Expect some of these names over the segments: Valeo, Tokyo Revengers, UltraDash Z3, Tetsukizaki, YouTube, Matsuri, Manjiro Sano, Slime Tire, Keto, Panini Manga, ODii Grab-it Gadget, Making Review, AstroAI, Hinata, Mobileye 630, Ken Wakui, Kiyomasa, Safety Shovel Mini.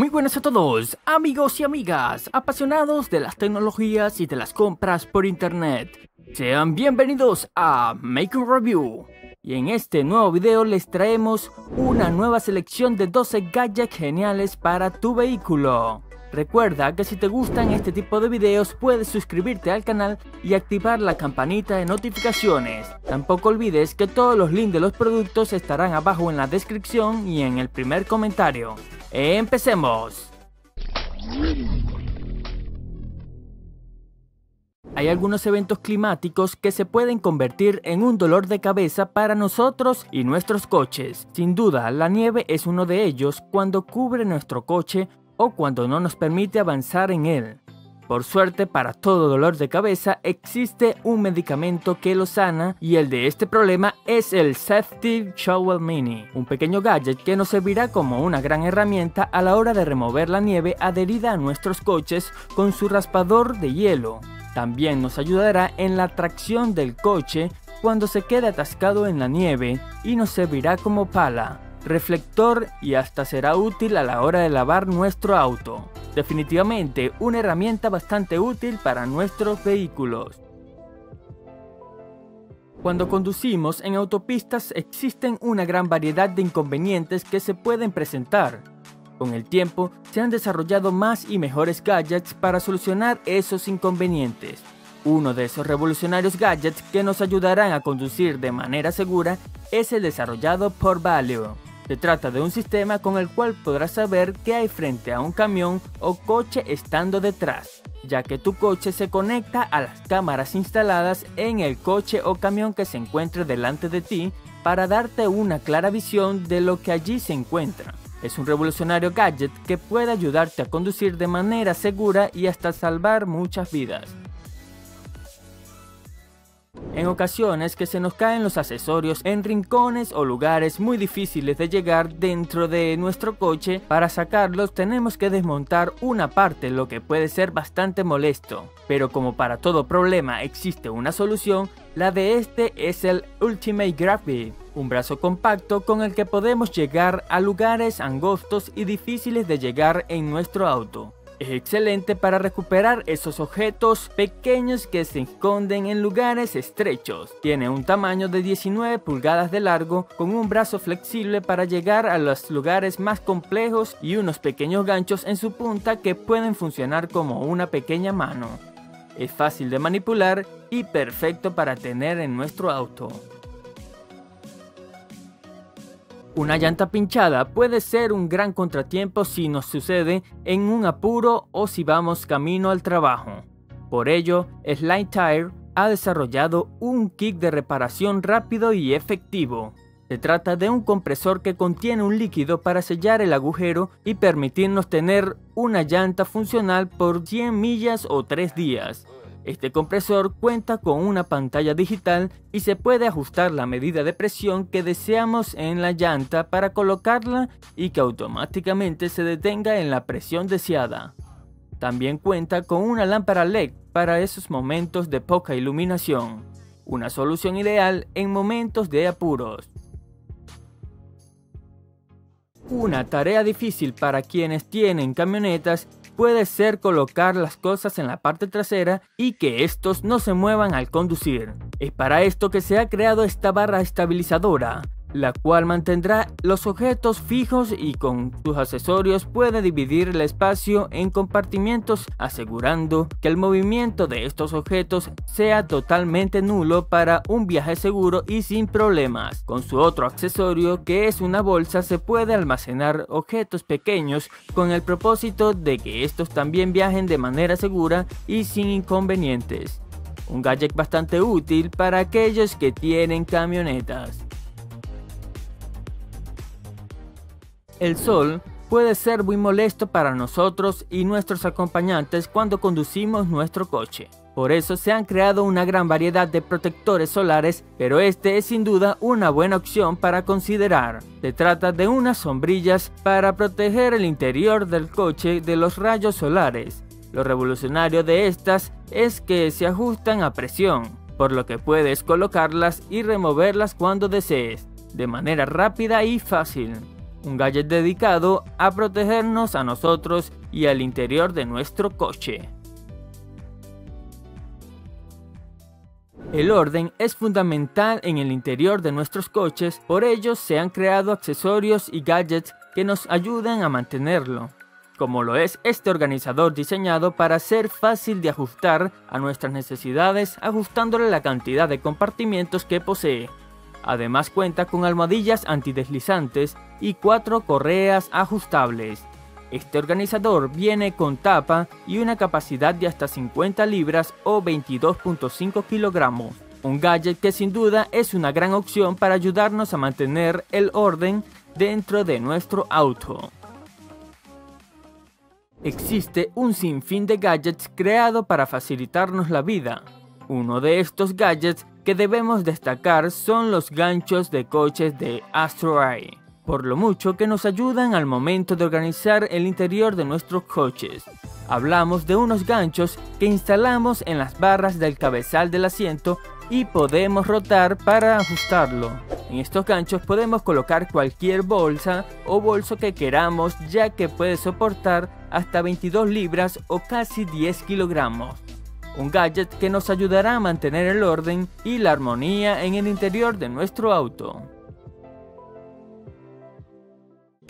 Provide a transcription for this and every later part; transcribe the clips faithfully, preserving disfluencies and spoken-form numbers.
Muy buenas a todos, amigos y amigas, apasionados de las tecnologías y de las compras por internet. Sean bienvenidos a Making Review. Y en este nuevo video les traemos una nueva selección de doce gadgets geniales para tu vehículo. Recuerda que si te gustan este tipo de videos puedes suscribirte al canal y activar la campanita de notificaciones. Tampoco olvides que todos los links de los productos estarán abajo en la descripción y en el primer comentario. ¡Empecemos! Hay algunos eventos climáticos que se pueden convertir en un dolor de cabeza para nosotros y nuestros coches. Sin duda, la nieve es uno de ellos cuando cubre nuestro coche o cuando no nos permite avanzar en él. Por suerte, para todo dolor de cabeza existe un medicamento que lo sana, y el de este problema es el Safety Shovel Mini, un pequeño gadget que nos servirá como una gran herramienta a la hora de remover la nieve adherida a nuestros coches con su raspador de hielo. También nos ayudará en la tracción del coche cuando se queda atascado en la nieve, y nos servirá como pala, reflector y hasta será útil a la hora de lavar nuestro auto. Definitivamente una herramienta bastante útil para nuestros vehículos. Cuando conducimos en autopistas existen una gran variedad de inconvenientes que se pueden presentar. Con el tiempo se han desarrollado más y mejores gadgets para solucionar esos inconvenientes. Uno de esos revolucionarios gadgets que nos ayudarán a conducir de manera segura es el desarrollado por Valeo. Se trata de un sistema con el cual podrás saber qué hay frente a un camión o coche estando detrás, ya que tu coche se conecta a las cámaras instaladas en el coche o camión que se encuentre delante de ti para darte una clara visión de lo que allí se encuentra. Es un revolucionario gadget que puede ayudarte a conducir de manera segura y hasta salvar muchas vidas. En ocasiones que se nos caen los accesorios en rincones o lugares muy difíciles de llegar dentro de nuestro coche, para sacarlos tenemos que desmontar una parte, lo que puede ser bastante molesto. Pero como para todo problema existe una solución, la de este es el ODii Grab-it, un brazo compacto con el que podemos llegar a lugares angostos y difíciles de llegar en nuestro auto. Es excelente para recuperar esos objetos pequeños que se esconden en lugares estrechos. Tiene un tamaño de diecinueve pulgadas de largo, con un brazo flexible para llegar a los lugares más complejos y unos pequeños ganchos en su punta que pueden funcionar como una pequeña mano. Es fácil de manipular y perfecto para tener en nuestro auto. Una llanta pinchada puede ser un gran contratiempo si nos sucede en un apuro o si vamos camino al trabajo. Por ello, Slime Tire ha desarrollado un kit de reparación rápido y efectivo. Se trata de un compresor que contiene un líquido para sellar el agujero y permitirnos tener una llanta funcional por cien millas o tres días. Este compresor cuenta con una pantalla digital y se puede ajustar la medida de presión que deseamos en la llanta para colocarla y que automáticamente se detenga en la presión deseada. También cuenta con una lámpara L E D para esos momentos de poca iluminación, una solución ideal en momentos de apuros. Una tarea difícil para quienes tienen camionetas puede ser colocar las cosas en la parte trasera y que estos no se muevan al conducir. Es para esto que se ha creado esta barra estabilizadora, la cual mantendrá los objetos fijos y con sus accesorios puede dividir el espacio en compartimientos, asegurando que el movimiento de estos objetos sea totalmente nulo para un viaje seguro y sin problemas. Con su otro accesorio, que es una bolsa, se puede almacenar objetos pequeños con el propósito de que estos también viajen de manera segura y sin inconvenientes. Un gadget bastante útil para aquellos que tienen camionetas. El sol puede ser muy molesto para nosotros y nuestros acompañantes cuando conducimos nuestro coche. Por eso se han creado una gran variedad de protectores solares, pero este es sin duda una buena opción para considerar. Se trata de unas sombrillas para proteger el interior del coche de los rayos solares. Lo revolucionario de estas es que se ajustan a presión, por lo que puedes colocarlas y removerlas cuando desees, de manera rápida y fácil. un gadget dedicado a protegernos a nosotros y al interior de nuestro coche. El orden es fundamental en el interior de nuestros coches, por ello se han creado accesorios y gadgets que nos ayudan a mantenerlo, como lo es este organizador diseñado para ser fácil de ajustar a nuestras necesidades, ajustándole la cantidad de compartimientos que posee. Además cuenta con almohadillas antideslizantes y cuatro correas ajustables. Este organizador viene con tapa y una capacidad de hasta cincuenta libras o veintidós punto cinco kilogramos. Un gadget que sin duda es una gran opción para ayudarnos a mantener el orden dentro de nuestro auto. Existe un sinfín de gadgets creado para facilitarnos la vida. Uno de estos gadgets que debemos destacar son los ganchos de coches de AstroAI, por lo mucho que nos ayudan al momento de organizar el interior de nuestros coches. Hablamos de unos ganchos que instalamos en las barras del cabezal del asiento y podemos rotar para ajustarlo. En estos ganchos podemos colocar cualquier bolsa o bolso que queramos, ya que puede soportar hasta veintidós libras o casi diez kilogramos. Un gadget que nos ayudará a mantener el orden y la armonía en el interior de nuestro auto.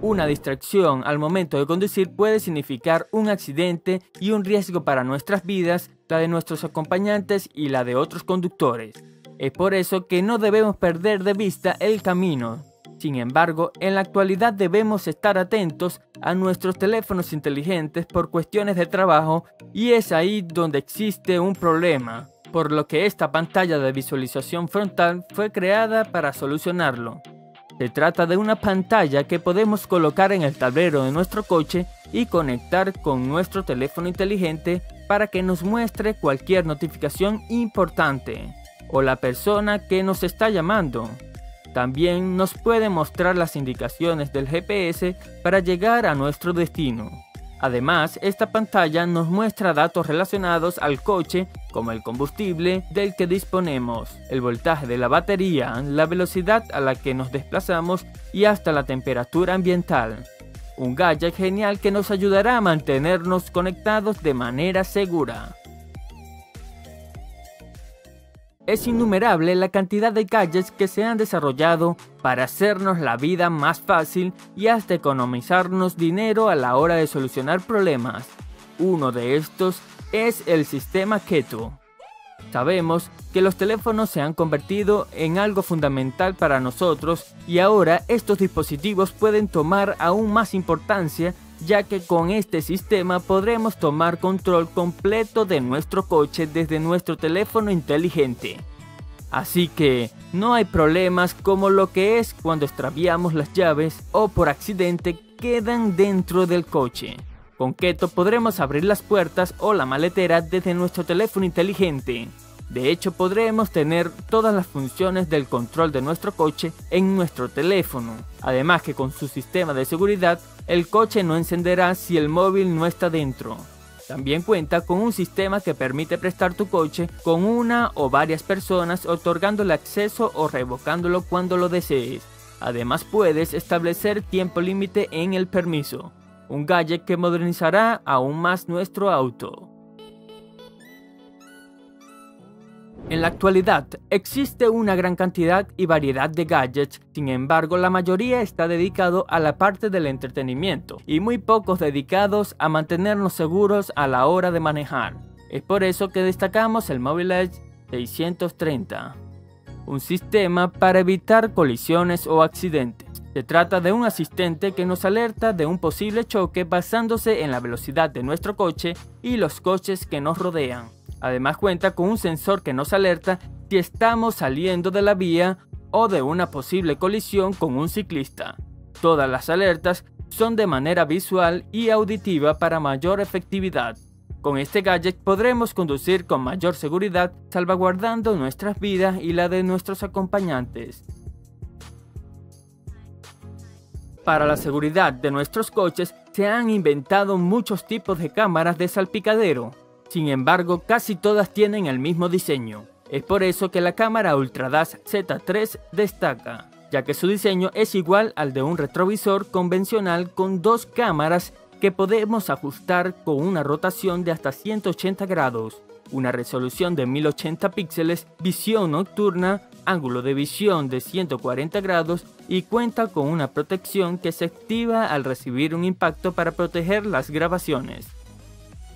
Una distracción al momento de conducir puede significar un accidente y un riesgo para nuestras vidas, la de nuestros acompañantes y la de otros conductores. Es por eso que no debemos perder de vista el camino. Sin embargo, en la actualidad debemos estar atentos a nuestros teléfonos inteligentes por cuestiones de trabajo, y es ahí donde existe un problema, por lo que esta pantalla de visualización frontal fue creada para solucionarlo. Se trata de una pantalla que podemos colocar en el tablero de nuestro coche y conectar con nuestro teléfono inteligente para que nos muestre cualquier notificación importante o la persona que nos está llamando. También nos puede mostrar las indicaciones del G P S para llegar a nuestro destino. Además, esta pantalla nos muestra datos relacionados al coche, como el combustible del que disponemos, el voltaje de la batería, la velocidad a la que nos desplazamos y hasta la temperatura ambiental. Un gadget genial que nos ayudará a mantenernos conectados de manera segura. Es innumerable la cantidad de gadgets que se han desarrollado para hacernos la vida más fácil y hasta economizarnos dinero a la hora de solucionar problemas. Uno de estos es el sistema Keto. Sabemos que los teléfonos se han convertido en algo fundamental para nosotros y ahora estos dispositivos pueden tomar aún más importancia, ya que con este sistema podremos tomar control completo de nuestro coche desde nuestro teléfono inteligente. Así que no hay problemas como lo que es cuando extraviamos las llaves o por accidente quedan dentro del coche. Con Keto podremos abrir las puertas o la maletera desde nuestro teléfono inteligente. De hecho, podremos tener todas las funciones del control de nuestro coche en nuestro teléfono. Además que con su sistema de seguridad, el coche no encenderá si el móvil no está dentro. También cuenta con un sistema que permite prestar tu coche con una o varias personas, otorgándole acceso o revocándolo cuando lo desees. Además puedes establecer tiempo límite en el permiso. Un gadget que modernizará aún más nuestro auto. En la actualidad existe una gran cantidad y variedad de gadgets, sin embargo la mayoría está dedicado a la parte del entretenimiento y muy pocos dedicados a mantenernos seguros a la hora de manejar. Es por eso que destacamos el Mobileye seiscientos treinta, un sistema para evitar colisiones o accidentes. Se trata de un asistente que nos alerta de un posible choque basándose en la velocidad de nuestro coche y los coches que nos rodean. Además cuenta con un sensor que nos alerta si estamos saliendo de la vía o de una posible colisión con un ciclista. Todas las alertas son de manera visual y auditiva para mayor efectividad. Con este gadget podremos conducir con mayor seguridad, salvaguardando nuestras vidas y la de nuestros acompañantes. Para la seguridad de nuestros coches se han inventado muchos tipos de cámaras de salpicadero. Sin embargo, casi todas tienen el mismo diseño. Es por eso que la cámara UltraDash Z tres destaca. ya que su diseño es igual al de un retrovisor convencional con dos cámaras que podemos ajustar con una rotación de hasta ciento ochenta grados, una resolución de mil ochenta píxeles, visión nocturna, ángulo de visión de ciento cuarenta grados y cuenta con una protección que se activa al recibir un impacto para proteger las grabaciones.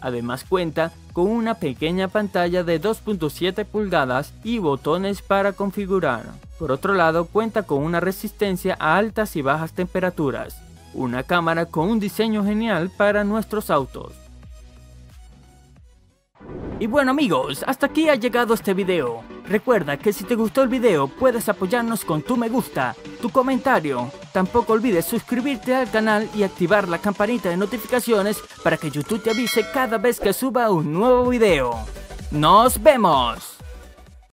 Además cuenta con una pequeña pantalla de dos punto siete pulgadas y botones para configurar. Por otro lado, cuenta con una resistencia a altas y bajas temperaturas. Una cámara con un diseño genial para nuestros autos. Y bueno amigos, hasta aquí ha llegado este video. Recuerda que si te gustó el video puedes apoyarnos con tu me gusta, tu comentario. Tampoco olvides suscribirte al canal y activar la campanita de notificaciones para que YouTube te avise cada vez que suba un nuevo video. ¡Nos vemos!